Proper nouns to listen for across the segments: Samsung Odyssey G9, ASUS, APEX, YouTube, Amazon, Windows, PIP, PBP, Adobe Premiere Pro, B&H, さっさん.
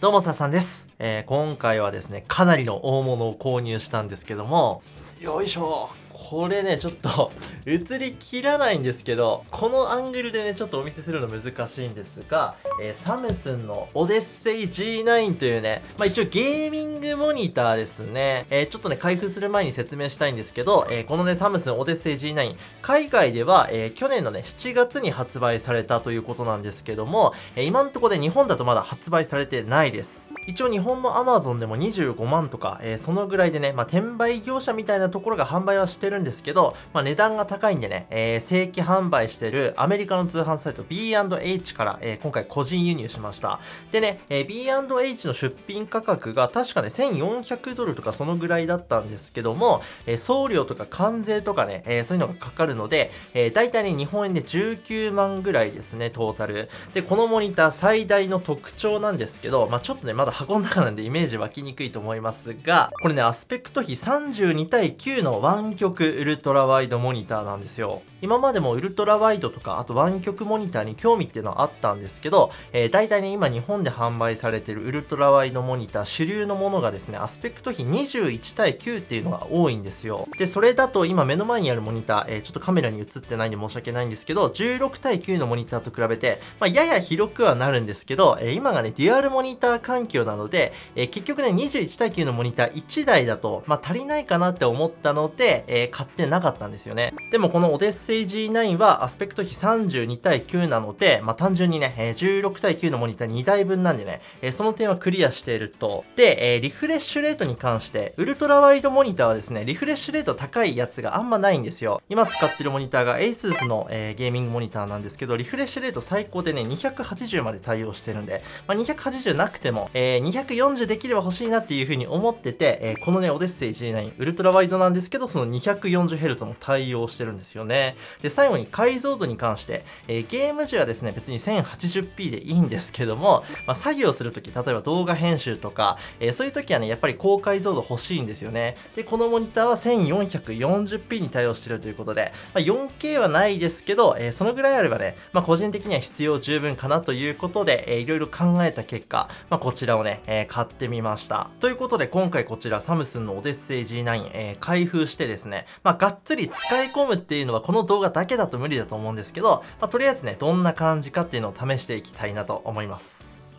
どうも、ささんです。今回はですね、かなりの大物を購入したんですけども、よいしょ、これね、ちょっと映りきらないんですけど、このアングルでね、ちょっとお見せするの難しいんですが、サムスンのオデッセイ G9 というね、一応ゲーミングモニターですね。ちょっとね、開封する前に説明したいんですけど、このね、サムスンオデッセイ G9、海外では、去年のね、7月に発売されたということなんですけども、今んとこで日本だとまだ発売されてないです。一応日本の Amazon でも25万とか、そのぐらいでね、転売業者みたいなところが販売はしてるんですけど、値段が高いんでね、正規販売してるアメリカの通販サイト B&H から、今回個人輸入しました。でね、B&H の出品価格が確かね、$1,400とかそのぐらいだったんですけども、送料とか関税とかね、そういうのがかかるので、大体ね、日本円で19万ぐらいですね、トータル。で、このモニター最大の特徴なんですけど、ちょっとね、まだ箱の中なんでイメージ湧きにくいと思いますが、これね、アスペクト比32対9の湾曲ウルトラワイドモニターなんですよ。今までもウルトラワイドとか、あと湾曲モニターに興味っていうのはあったんですけど、大体ね、今日本で販売されてるウルトラワイドモニター、主流のものがですね、アスペクト比21対9っていうのが多いんですよ。で、それだと今目の前にあるモニター、ちょっとカメラに映ってないんで申し訳ないんですけど、16対9のモニターと比べて、やや広くはなるんですけど、今がね、デュアルモニター環境なので、結局ね、21対9のモニター1台だと、足りないかなって思ったので、買ってなかったんですよね。でもこのオデッセイ G9 はアスペクト比32対9なので、単純にね、16対9のモニター2台分なんでね、その点はクリアしていると。で、リフレッシュレートに関して、ウルトラワイドモニターはですね、リフレッシュレート高いやつがあんまないんですよ。今使ってるモニターが ASUS の、ゲーミングモニターなんですけど、リフレッシュレート最高でね、280まで対応してるんで、280なくても、240できれば欲しいなっていう風に思ってて、このね、オデッセイ G9、ウルトラワイドなんですけど、その 240Hz も対応してるんですよね。で、最後に解像度に関して、ゲーム時はですね、別に 1080p でいいんですけども、作業するとき、例えば動画編集とか、そういうときはね、やっぱり高解像度欲しいんですよね。で、このモニターは 1440p に対応してるということで、4K はないですけど、そのぐらいあればね、個人的には必要十分かなということで、いろいろ考えた結果、こちらをね、買ってみました。ということで、今回こちら、サムスンのオデッセイ G9、開封してですね、がっつり使い込むっていうのはこの動画だけだと無理だと思うんですけど、とりあえずね、どんな感じかっていうのを試していきたいなと思います。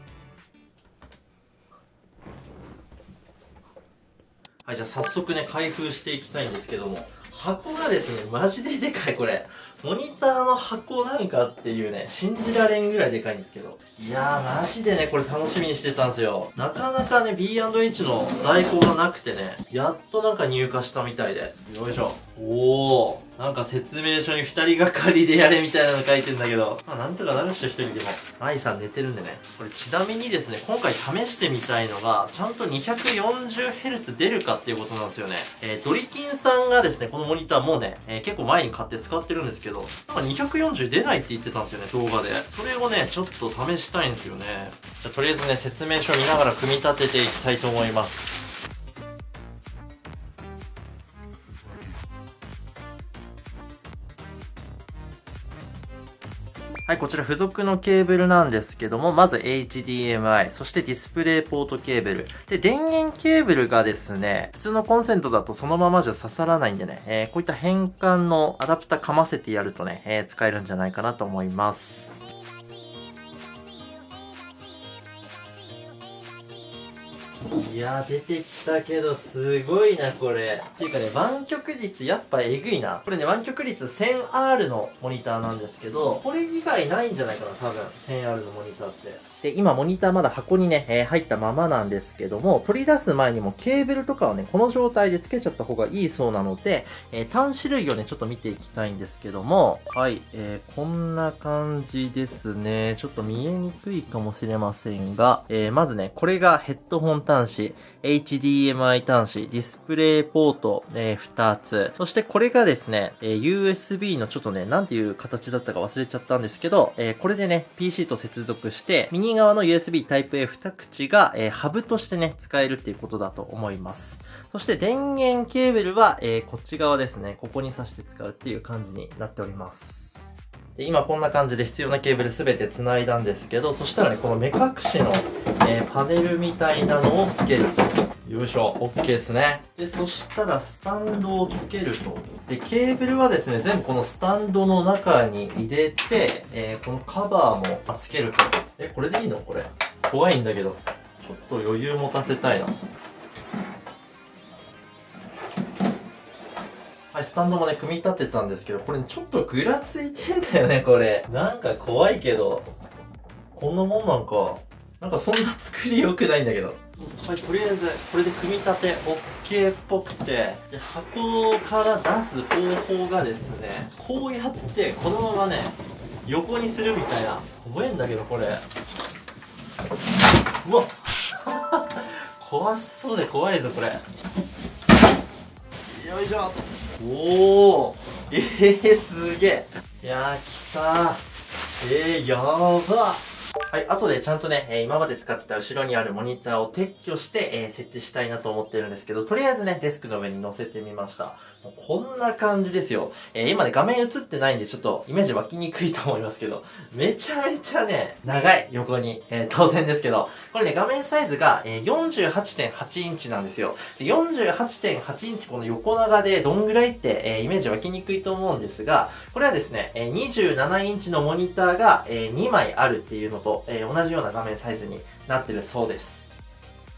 はい、じゃあ早速ね、開封していきたいんですけども、箱がですね、マジででかい、これ。モニターの箱なんかっていうね、信じられんぐらいでかいんですけど。いやー、マジでね、これ楽しみにしてたんですよ。なかなかね、B&H の在庫がなくてね、やっとなんか入荷したみたいで。よいしょ。おー。なんか説明書に2人がかりでやれみたいなの書いてんだけど。なんとかなるっしょ、1人でも。アイさん寝てるんでね。これちなみにですね、今回試してみたいのが、ちゃんと 240Hz 出るかっていうことなんですよね。ドリキンさんがですね、このモニターもうね、結構前に買って使ってるんですけど、240出ないって言ってたんですよね、動画で。それをね、ちょっと試したいんですよね。じゃあとりあえずね、説明書見ながら組み立てていきたいと思います。はい、こちら付属のケーブルなんですけども、まず HDMI、そしてディスプレイポートケーブル。で、電源ケーブルがですね、普通のコンセントだとそのままじゃ刺さらないんでね、こういった変換のアダプターかませてやるとね、使えるんじゃないかなと思います。いやー、出てきたけど、すごいな、これ。っていうかね、湾曲率、やっぱえぐいな。これね、湾曲率 1000R のモニターなんですけど、これ以外ないんじゃないかな、多分。1000R のモニターって。で、今、モニターまだ箱にね、入ったままなんですけども、取り出す前にもケーブルとかをね、この状態で付けちゃった方がいいそうなので、端子類をね、ちょっと見ていきたいんですけども、はい、こんな感じですね。ちょっと見えにくいかもしれませんが、まずね、これがヘッドホン端子。HDMI 端子、ディスプレイポート、2つ。そしてこれがですね、USB のちょっとね、なんていう形だったか忘れちゃったんですけど、これでね、PC と接続して、右側の USB Type-A2 口が、ハブとしてね、使えるっていうことだと思います。そして電源ケーブルは、こっち側ですね、ここに挿して使うっていう感じになっております。で今こんな感じで必要なケーブル全て繋いだんですけど、そしたらね、この目隠しの、パネルみたいなのをつけると。よいしょ、OK ですね。で、そしたらスタンドをつけると。で、ケーブルはですね、全部このスタンドの中に入れて、このカバーもつけると。え、これでいいの？これ。怖いんだけど。ちょっと余裕持たせたいな。はい、スタンドもね、組み立てたんですけど、これちょっとぐらついてんだよね、これ。なんか怖いけど、こんなもんなんか、なんかそんな作り良くないんだけど。はい、とりあえず、これで組み立て OK っぽくて、で、箱から出す方法がですね、こうやって、このままね、横にするみたいな。怖いんだけど、これ。うわっ怖しそうで怖いぞ、これ。よいしょ。おお、すげえ。いやー、来たー。やば。はい、あとでちゃんとね、今まで使ってた後ろにあるモニターを撤去して、設置したいなと思ってるんですけど、とりあえずね、デスクの上に載せてみました。こんな感じですよ。今ね、画面映ってないんで、ちょっとイメージ湧きにくいと思いますけど、めちゃめちゃね、長い、横に。当然ですけど、これね、画面サイズが、48.8 インチなんですよ。48.8 インチ、この横長でどんぐらいって、イメージ湧きにくいと思うんですが、これはですね、27インチのモニターが、2枚あるっていうのと、同じような画面サイズになってるそうです。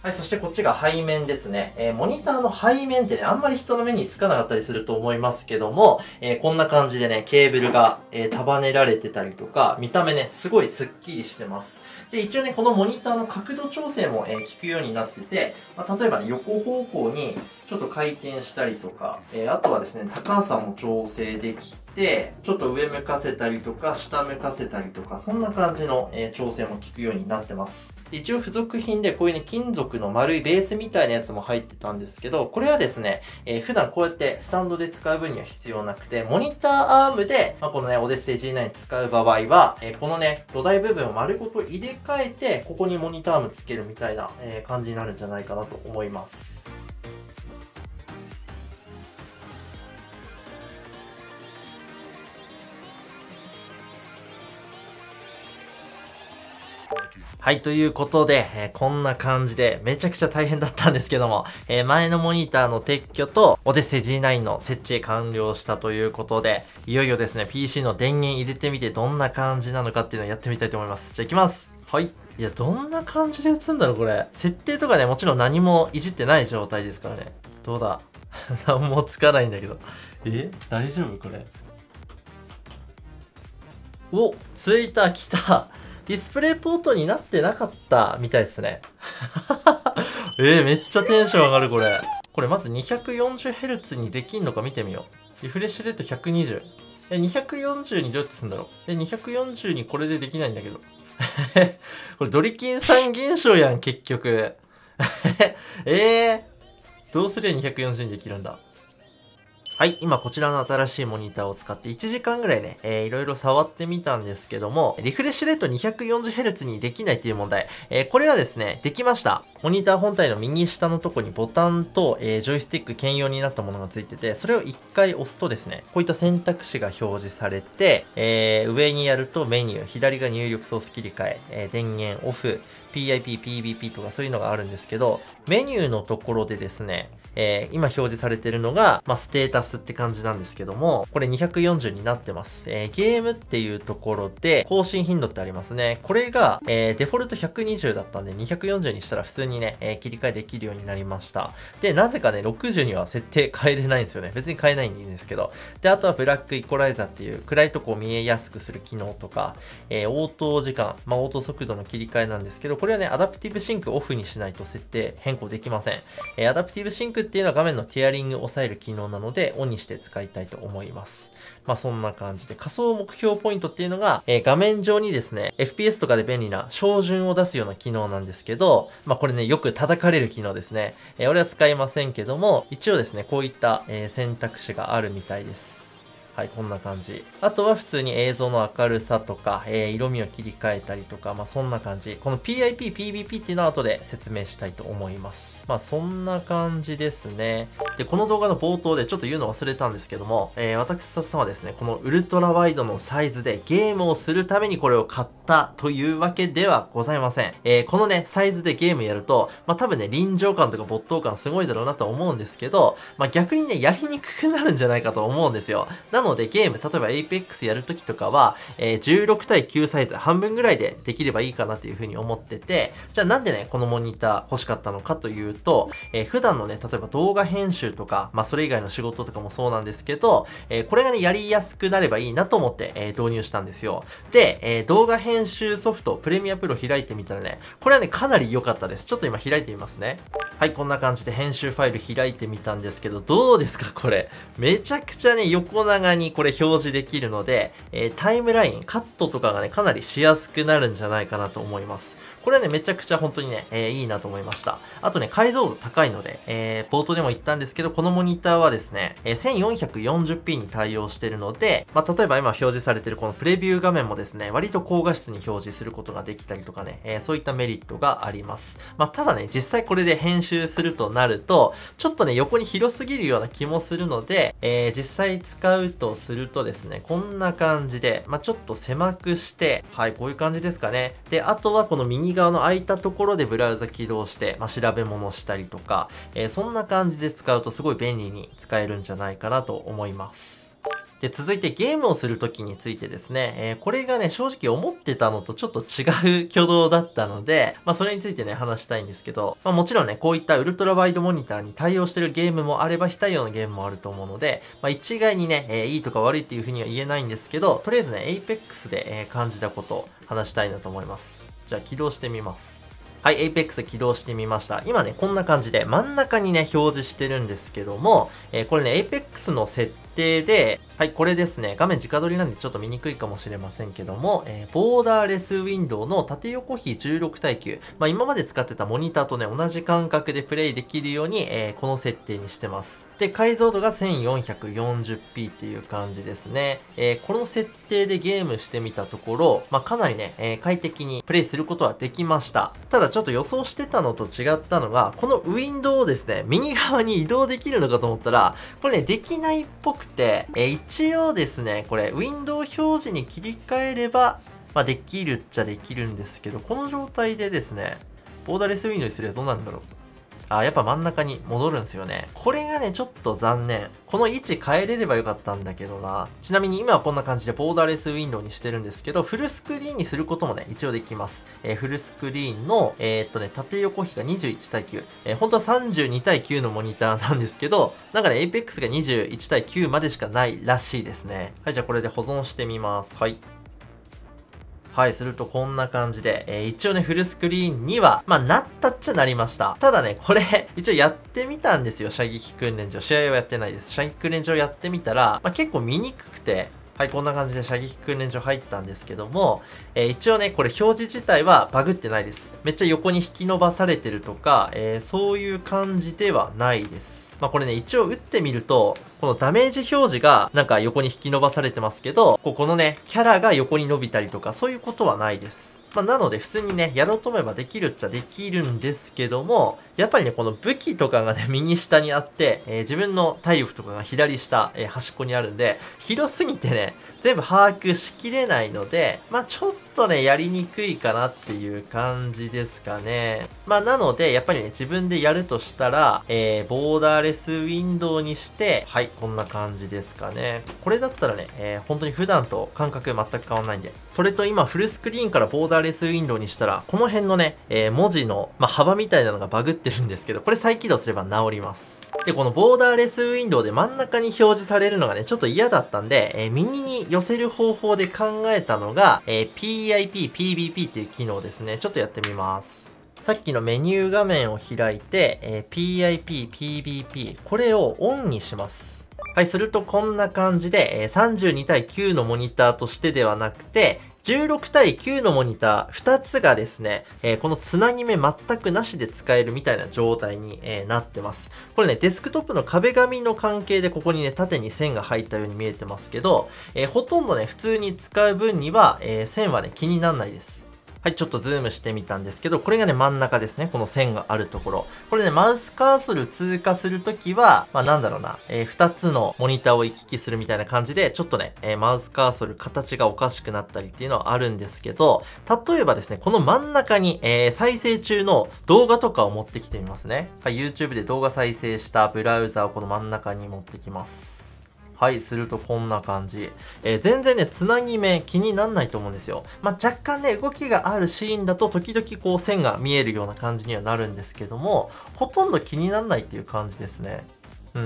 はい、そしてこっちが背面ですね。モニターの背面ってね、あんまり人の目につかなかったりすると思いますけども、こんな感じでね、ケーブルが、束ねられてたりとか、見た目ね、すごいスッキリしてます。で、一応ね、このモニターの角度調整も、効くようになってて、まあ、例えばね、横方向にちょっと回転したりとか、あとはですね、高さも調整できて、ちょっと上向かせたりとか、下向かせたりとか、そんな感じの、調整も効くようになってます。一応付属品でこういうね、金属の丸いベースみたいなやつも入ってたんですけど、これはですね、普段こうやってスタンドで使う分には必要なくて、モニターアームで、まあ、このね、オデッセイ G9 使う場合は、このね、土台部分を丸ごと入れ替えて、ここにモニターアームつけるみたいな、感じになるんじゃないかなと思います。はい、ということで、こんな感じで、めちゃくちゃ大変だったんですけども、前のモニターの撤去と、オデッセイ G9 の設置完了したということで、いよいよですね、PC の電源入れてみて、どんな感じなのかっていうのをやってみたいと思います。じゃあ行きます。はい。いや、どんな感じで映んだろう、これ。設定とかね、もちろん何もいじってない状態ですからね。どうだ何もつかないんだけど。大丈夫これ。お、ついた、来た。ディスプレイポートになってなかったみたいですね。めっちゃテンション上がる、これ。これまず 240Hz にできんのか見てみよう。リフレッシュレート120。240にどうやってするんだろう。240にこれでできないんだけど。これドリキンさん現象やん、結局。どうすりゃ240にできるんだ。はい、今こちらの新しいモニターを使って1時間ぐらいね、いろいろ触ってみたんですけども、リフレッシュレート 240Hz にできないっていう問題。これはですね、できました。モニター本体の右下のとこにボタンと、ジョイスティック兼用になったものがついてて、それを1回押すとですね、こういった選択肢が表示されて、上にやるとメニュー、左が入力ソース切り替え、電源オフ、PIP、PBP とかそういうのがあるんですけど、メニューのところでですね、今表示されてるのが、まあ、ステータスって感じなんですけども、これ240になってます。ゲームっていうところで、更新頻度ってありますね。これが、デフォルト120だったんで、240にしたら普通にね、切り替えできるようになりました。で、なぜかね、60には設定変えれないんですよね。別に変えないんでいいんですけど。で、あとはブラックイコライザーっていう、暗いとこを見えやすくする機能とか、応答時間、まあ、応答速度の切り替えなんですけど、これはね、アダプティブシンクオフにしないと設定変更できません。アダプティブシンクっていうのは画面のティアリングを抑える機能なので、オンにして使いたいと思います。まあそんな感じで、仮想目標ポイントっていうのが、画面上にですね、FPS とかで便利な照準を出すような機能なんですけど、まあこれね、よく叩かれる機能ですね。俺は使いませんけども、一応ですね、こういった、選択肢があるみたいです。はい、こんな感じ。あとは普通に映像の明るさとか、色味を切り替えたりとか、まあそんな感じ。この PIP、PBP っていうのは後で説明したいと思います。まあそんな感じですね。で、この動画の冒頭でちょっと言うの忘れたんですけども、私さっさんはですね、このウルトラワイドのサイズでゲームをするためにこれを買ったというわけではございません。このね、サイズでゲームやると、まあ多分ね、臨場感とか没頭感すごいだろうなとは思うんですけど、まあ逆にね、やりにくくなるんじゃないかと思うんですよ。なのでゲーム、例えば APEX やるときとかは、16対9サイズ半分ぐらいでできればいいかなというふうに思ってて、じゃあなんでね、このモニター欲しかったのかというと、普段のね、例えば動画編集とか、まあそれ以外の仕事とかもそうなんですけど、これがね、やりやすくなればいいなと思って、導入したんですよ。で、動画編集ソフト、プレミアプロ開いてみたらね、これはね、かなり良かったです。ちょっと今開いてみますね。はい、こんな感じで編集ファイル開いてみたんですけど、どうですかこれ。めちゃくちゃね、横長にこれ表示できるので、タイムライン、カットとかがね、かなりしやすくなるんじゃないかなと思います。これはね、めちゃくちゃ本当にね、いいなと思いました。あとね、解像度高いので、冒頭でも言ったんですけど、このモニターはですね、1440p に対応しているので、まあ、例えば今表示されているこのプレビュー画面もですね、割と高画質に表示することができたりとかね、そういったメリットがあります。まあ、ただね、実際これで編集するとなると、ちょっとね、横に広すぎるような気もするので、実際使うとするとですね、こんな感じで、まあ、ちょっと狭くして、はい、こういう感じですかね。で、あとはこの右側の空いたところでブラウザ起動して、まあ、調べ物したりとか、そんな感じで使うとすごい便利に使えるんじゃないかなと思います。で、続いてゲームをするときについてですね、これがね、正直思ってたのとちょっと違う挙動だったので、まあそれについてね、話したいんですけど、まあもちろんね、こういったウルトラワイドモニターに対応してるゲームもあれば非対応のゲームもあると思うので、まあ一概にね、いいとか悪いっていうふうには言えないんですけど、とりあえずね、APEX で感じたことを話したいなと思います。じゃあ起動してみます。はい、APEX 起動してみました。今ね、こんな感じで真ん中にね、表示してるんですけども、これね、APEX の設定で、はい、これですね。画面直撮りなんでちょっと見にくいかもしれませんけども、ボーダーレスウィンドウの縦横比16対9。まあ、今まで使ってたモニターとね、同じ感覚でプレイできるように、この設定にしてます。で、解像度が 1440p っていう感じですね。この設定でゲームしてみたところ、まあ、かなりね、快適にプレイすることはできました。ただちょっと予想してたのと違ったのが、このウィンドウをですね、右側に移動できるのかと思ったら、これね、できないっぽくて、一応ですね、これ、ウィンドウ表示に切り替えれば、まあ、できるっちゃできるんですけど、この状態でですね、ボーダーレスウィンドウにすればどうなるんだろう。あ、やっぱ真ん中に戻るんですよね。これがね、ちょっと残念。この位置変えれればよかったんだけどな。ちなみに今はこんな感じでボーダーレスウィンドウにしてるんですけど、フルスクリーンにすることもね、一応できます。フルスクリーンの、縦横比が21対9。本当は32対9のモニターなんですけど、なんかね、APEX が21対9までしかないらしいですね。はい、じゃあこれで保存してみます。はい。はい、するとこんな感じで、一応ね、フルスクリーンには、まあ、なったっちゃなりました。ただね、これ、一応やってみたんですよ。射撃訓練場。試合はやってないです。射撃訓練場やってみたら、まあ、結構見にくくて、はい、こんな感じで射撃訓練場入ったんですけども、一応ね、これ表示自体はバグってないです。めっちゃ横に引き伸ばされてるとか、そういう感じではないです。まあこれね、一応打ってみると、このダメージ表示がなんか横に引き伸ばされてますけど、このね、キャラが横に伸びたりとか、そういうことはないです。まあなので普通にね、やろうと思えばできるっちゃできるんですけども、やっぱりね、この武器とかがね、右下にあって、自分の体力とかが左下、端っこにあるんで、広すぎてね、全部把握しきれないので、まあちょっとね、やりにくいかなっていう感じですかね。まあなのでやっぱりね、自分でやるとしたら、ボーダーレスウィンドウにして、はい、こんな感じですかね。これだったらね、本当に普段と感覚全く変わんないんで、それと今フルスクリーンからボーダーレスウィンドウにしたら、この辺のね、文字の、まあ、幅みたいなのがバグってるんですけど、これ再起動すれば治ります。で、このボーダーレスウィンドウで真ん中に表示されるのがね、ちょっと嫌だったんで、右に寄せる方法で考えたのが、PIP、PBP っていう機能ですね。ちょっとやってみます。さっきのメニュー画面を開いて、PIP、PBP、これをオンにします。はい、するとこんな感じで、32対9のモニターとしてではなくて、16対9のモニター2つがですね、このつなぎ目全くなしで使えるみたいな状態になってます。これね、デスクトップの壁紙の関係でここにね、縦に線が入ったように見えてますけど、ほとんどね、普通に使う分には、線はね、気にならないです。はい、ちょっとズームしてみたんですけど、これがね、真ん中ですね。この線があるところ。これね、マウスカーソル通過するときは、2つのモニターを行き来するみたいな感じで、ちょっとね、マウスカーソル形がおかしくなったりっていうのはあるんですけど、例えばですね、この真ん中に、再生中の動画とかを持ってきてみますね。はい、YouTube で動画再生したブラウザをこの真ん中に持ってきます。はい、するとこんな感じ。全然ね、つなぎ目気になんないと思うんですよ。若干ね、動きがあるシーンだと、時々こう線が見えるような感じにはなるんですけども、ほとんど気になんないっていう感じですね。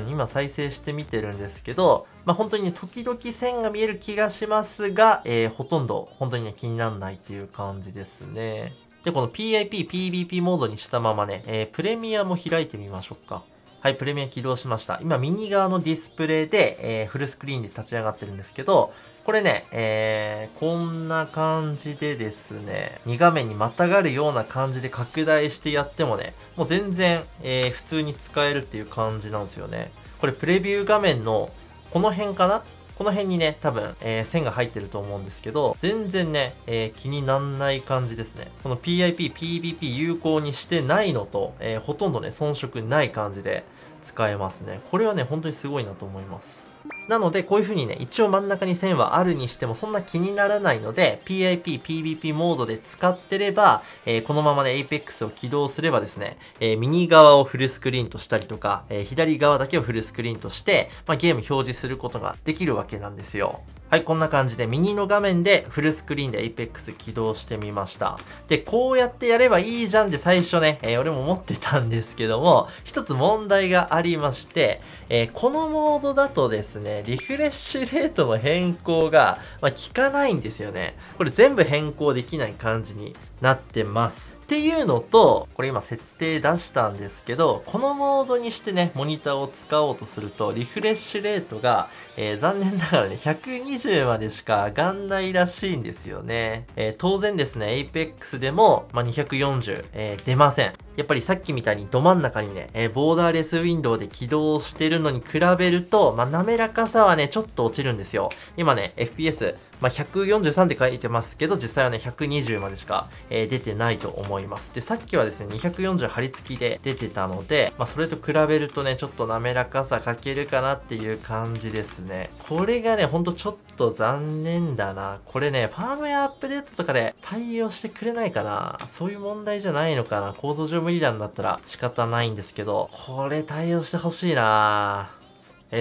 今再生してみてるんですけど、本当にね、時々線が見える気がしますが、ほとんど本当にね、気になんないっていう感じですね。で、この PIP、PBP モードにしたままね、プレミアも開いてみましょうか。はい、プレミア起動しました。今、右側のディスプレイで、フルスクリーンで立ち上がってるんですけど、これね、こんな感じでですね、2画面にまたがるような感じで拡大してやってもね、もう全然、普通に使えるっていう感じなんですよね。これ、プレビュー画面のこの辺かな?この辺にね、多分、線が入ってると思うんですけど、全然ね、気になんない感じですね。この PIP、PBP 有効にしてないのと、ほとんどね、遜色ない感じで使えますね。これはね、本当にすごいなと思います。なので、こういう風にね、一応真ん中に線はあるにしても、そんな気にならないので、PIP、PBP モードで使ってれば、このままね、APEX を起動すればですね、右側をフルスクリーンとしたりとか、左側だけをフルスクリーンとして、ゲーム表示することができるわけなんですよ。はい、こんな感じで、右の画面でフルスクリーンで APEX 起動してみました。で、こうやってやればいいじゃんって最初ね、俺も思ってたんですけども、一つ問題がありまして、このモードだとですね、リフレッシュレートの変更が、効かないんですよね。これ全部変更できない感じになってます。っていうのと、これ今設定出したんですけど、このモードにしてね、モニターを使おうとすると、リフレッシュレートが、残念ながらね、120までしか上がんないらしいんですよね。当然ですね、APEX でも、240、出ません。やっぱりさっきみたいにど真ん中にね、ボーダーレスウィンドウで起動してるのに比べると、滑らかさはね、ちょっと落ちるんですよ。今ね、FPS、143って書いてますけど、実際はね、120までしか、出てないと思います。で、さっきはですね、240張り付きで出てたので、それと比べるとね、ちょっと滑らかさ欠けるかなっていう感じですね。これがね、ほんとちょっと残念だな。これね、ファームウェアアップデートとかで対応してくれないかな。そういう問題じゃないのかな。構造上無理なんだったら仕方ないんですけど、これ対応してほしいなぁ。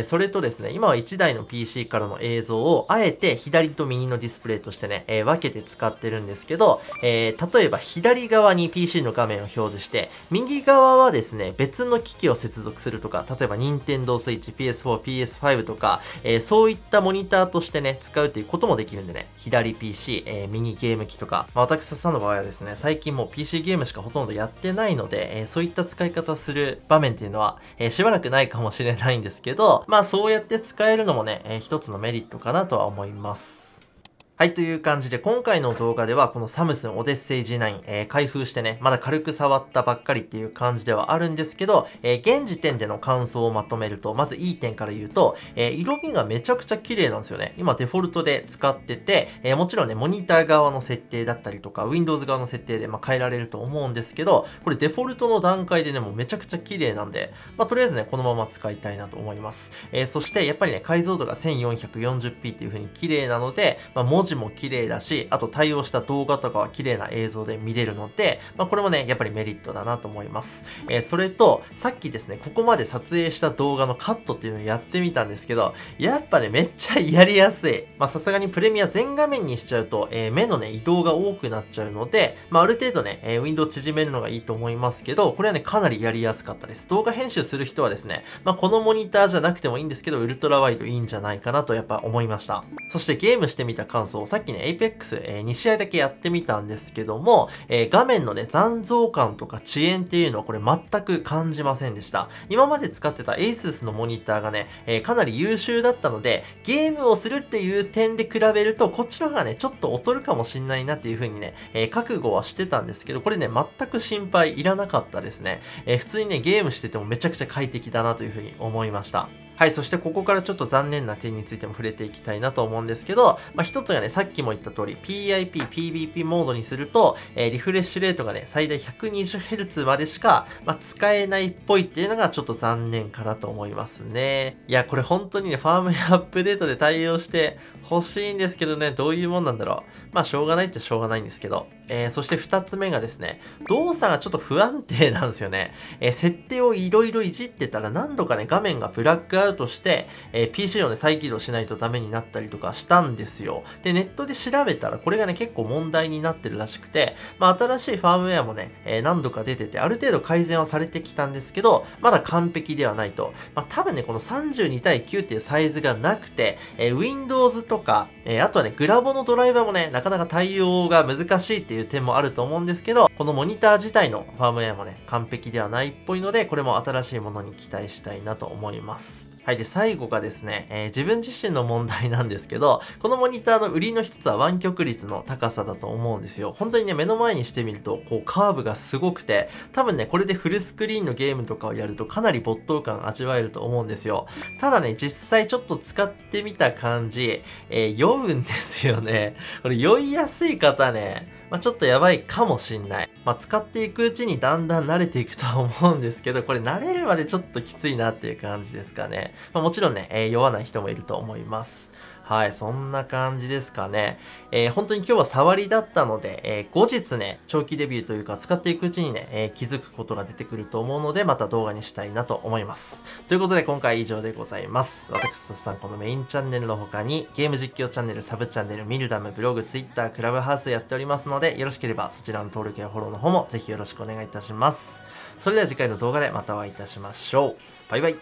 それとですね、今は1台の PC からの映像を、あえて左と右のディスプレイとしてね、分けて使ってるんですけど、例えば左側に PC の画面を表示して、右側はですね、別の機器を接続するとか、例えば Nintendo Switch、PS4、PS5 とか、そういったモニターとしてね、使うということもできるんでね、左 PC、右ゲーム機とか、私さんの場合はですね、最近もう PC ゲームしかほとんどやってないので、そういった使い方する場面っていうのは、しばらくないかもしれないんですけど、そうやって使えるのもね、一つのメリットかなとは思います。はい、という感じで、今回の動画では、このサムスンオデッセイ G9、開封してね、まだ軽く触ったばっかりっていう感じではあるんですけど、現時点での感想をまとめると、まずいい点から言うと、色味がめちゃくちゃ綺麗なんですよね。今デフォルトで使ってて、もちろんね、モニター側の設定だったりとか、Windows 側の設定で変えられると思うんですけど、これデフォルトの段階でね、もうめちゃくちゃ綺麗なんで、とりあえずね、このまま使いたいなと思います。そして、やっぱりね、解像度が 1440p っていう風に綺麗なので、文字も綺麗だし、あと対応した動画とかは綺麗な映像で見れるので、これもね、やっぱりメリットだなと思います。それと、さっきですね、ここまで撮影した動画のカットっていうのをやってみたんですけど、やっぱね、めっちゃやりやすい。さすがにプレミア全画面にしちゃうと、目のね、移動が多くなっちゃうので、ある程度ね、ウィンドウ縮めるのがいいと思いますけど、これはね、かなりやりやすかったです。動画編集する人はですね、このモニターじゃなくてもいいんですけど、ウルトラワイドいいんじゃないかなとやっぱ思いました。そしてゲームしてみた感想そう、さっきね、APEX、2試合だけやってみたんですけども、画面のね、残像感とか遅延っていうのはこれ全く感じませんでした。今まで使ってた ASUS のモニターがね、かなり優秀だったので、ゲームをするっていう点で比べると、こっちの方がね、ちょっと劣るかもしんないなっていう風にね、覚悟はしてたんですけど、これね、全く心配いらなかったですね。普通にね、ゲームしててもめちゃくちゃ快適だなという風に思いました。はい、そしてここからちょっと残念な点についても触れていきたいなと思うんですけど、一つがね、さっきも言った通り、PIP、PBP モードにすると、リフレッシュレートがね、最大 120Hz までしか、使えないっぽいっていうのがちょっと残念かなと思いますね。いや、これ本当にね、ファームウェアアップデートで対応してほしいんですけどね、どういうもんなんだろう。しょうがないっちゃしょうがないんですけど。そして2つ目がですね、動作がちょっと不安定なんですよね。設定をいろいろいじってたら何度かね、画面がブラックアウトして、PC をね、再起動しないとダメになったりとかしたんですよ。で、ネットで調べたらこれがね、結構問題になってるらしくて、新しいファームウェアもね、何度か出てて、ある程度改善はされてきたんですけど、まだ完璧ではないと。多分ね、この32対9っていうサイズがなくて、Windows とか、あとはね、グラボのドライバーもね、なかなか対応が難しいっていう点もあると思うんですけど、このモニター自体のファームウェアもね、完璧ではないっぽいので、これも新しいものに期待したいなと思います。はい。で、最後がですね、自分自身の問題なんですけど、このモニターの売りの一つは湾曲率の高さだと思うんですよ。本当にね、目の前にしてみると、こう、カーブがすごくて、多分ね、これでフルスクリーンのゲームとかをやると、かなり没頭感味わえると思うんですよ。ただね、実際ちょっと使ってみた感じ、酔うんですよね。これ、酔いやすい方ね、ちょっとやばいかもしんない。使っていくうちにだんだん慣れていくとは思うんですけど、これ慣れるまでちょっときついなっていう感じですかね。もちろんね、酔わない人もいると思います。はい、そんな感じですかね。本当に今日は触りだったので、後日ね、長期デビューというか使っていくうちにね、気づくことが出てくると思うので、また動画にしたいなと思います。ということで今回は以上でございます。私、すすさん、このメインチャンネルの他に、ゲーム実況チャンネル、サブチャンネル、ミルダム、ブログ、ツイッター、クラブハウスやっておりますので、よろしければそちらの登録やフォローの方もぜひよろしくお願いいたします。それでは次回の動画でまたお会いいたしましょう。バイバイ。